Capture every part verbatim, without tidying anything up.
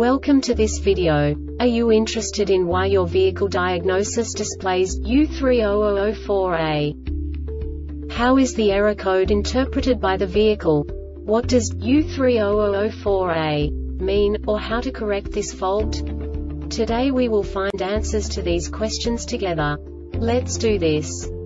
Welcome to this video. Are you interested in why your vehicle diagnosis displays U three zero zero zero four A? How is the error code interpreted by the vehicle? What does U three zero zero zero four A mean, or how to correct this fault? Today we will find answers to these questions together. Let's do this.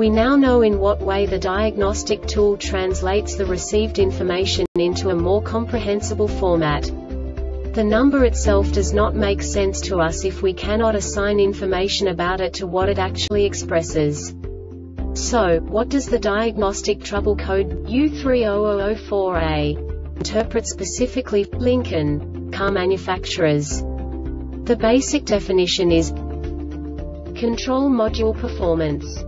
We now know in what way the diagnostic tool translates the received information into a more comprehensible format. The number itself does not make sense to us if we cannot assign information about it to what it actually expresses. So, what does the diagnostic trouble code U three zero zero zero four A interpret specifically for Lincoln car manufacturers? The basic definition is control module performance.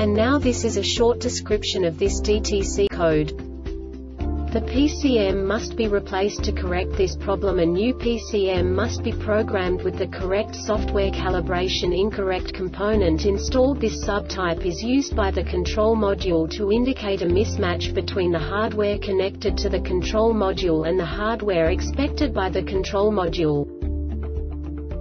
And now this is a short description of this D T C code. The P C M must be replaced to correct this problem. A new P C M must be programmed with the correct software calibration. Incorrect component installed. This subtype is used by the control module to indicate a mismatch between the hardware connected to the control module and the hardware expected by the control module.